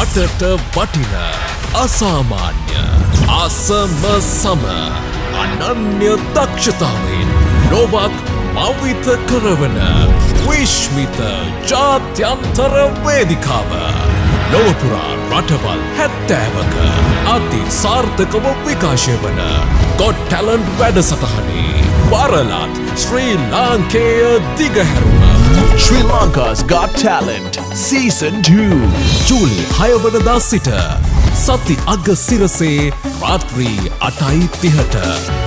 රටට වටින අසාමාන්‍ය අසමසම අනන්‍ය දක්ෂතාවයෙන් ලෝවක් මවිත කරවන විශ්මිත ජාත්‍යන්තර වේදිකාව ලොව පුරා රටවල් 70ක අති සාර්ථකව විකාශය වන Got Talent වැඩසටහනේ වරලත් ශ්‍රී ලාංකේය දිගහැරුම Sri Lanka's Got Talent Season 2 July 6 Sati Agga Sirase Ratri 8:30